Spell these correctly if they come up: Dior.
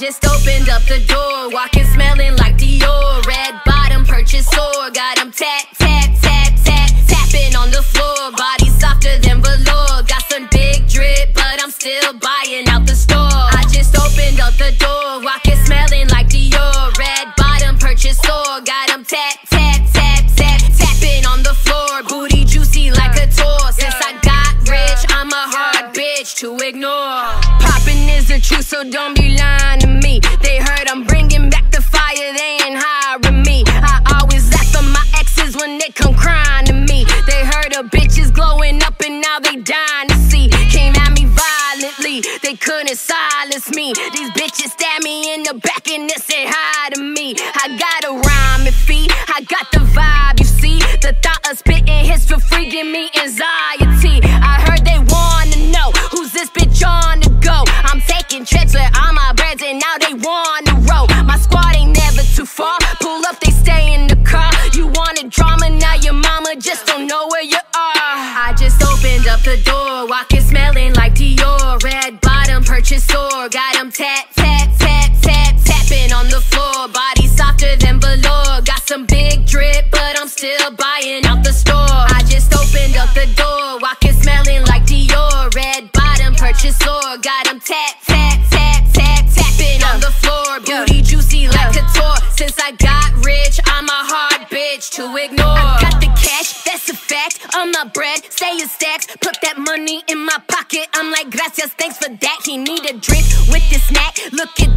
just opened up the door, walking smelling like Dior, red bottom purchase or got them tap, tap, tap, tap, tapping on the floor, body softer than velour, got some big drip, but I'm still buying out the store. I just opened up the door, walking smelling like Dior, red bottom purchase or got them tap, tap, tap, tap, tapping on the floor, booty juicy like a tour, since I got rich, I'm a hard bitch to ignore. Is the truth, so don't be lying to me. They heard I'm bringing back the fire, they ain't hiring me. I always laugh at my exes when they come crying to me. They heard a bitch is glowing up and now they dying to see. Came at me violently, they couldn't silence me. These bitches stabbed me in the back and they said hi to me. I got a rhyming feet, I got the vibe, you see. The thought of spitting hits for free give me anxiety. I heard they wanna know, who's this bitch on the go? I'm taking trips with all my breads and now they wanna roll. My squad ain't never too far, pull up, they stay in the car. You wanted drama, now your mama just don't know where you are. I just opened up the door, walking smelling like Dior, red bottom purchase or got them tap, tap, tap, tap, tapping on the floor, body softer than velour, got some big drip but I'm still buying out the store. I just opened up the door, walking smelling like Dior, red bottom purchase or got them tap, tap, tap, tap, tapping on the floor, booty juicy like couture. Since I got rich, I'm a hard bitch to ignore. I got the cash, that's a fact, on my bread, say your stacks. Put that money in my pocket, I'm like gracias, thanks for that. He need a drink with the snack, look at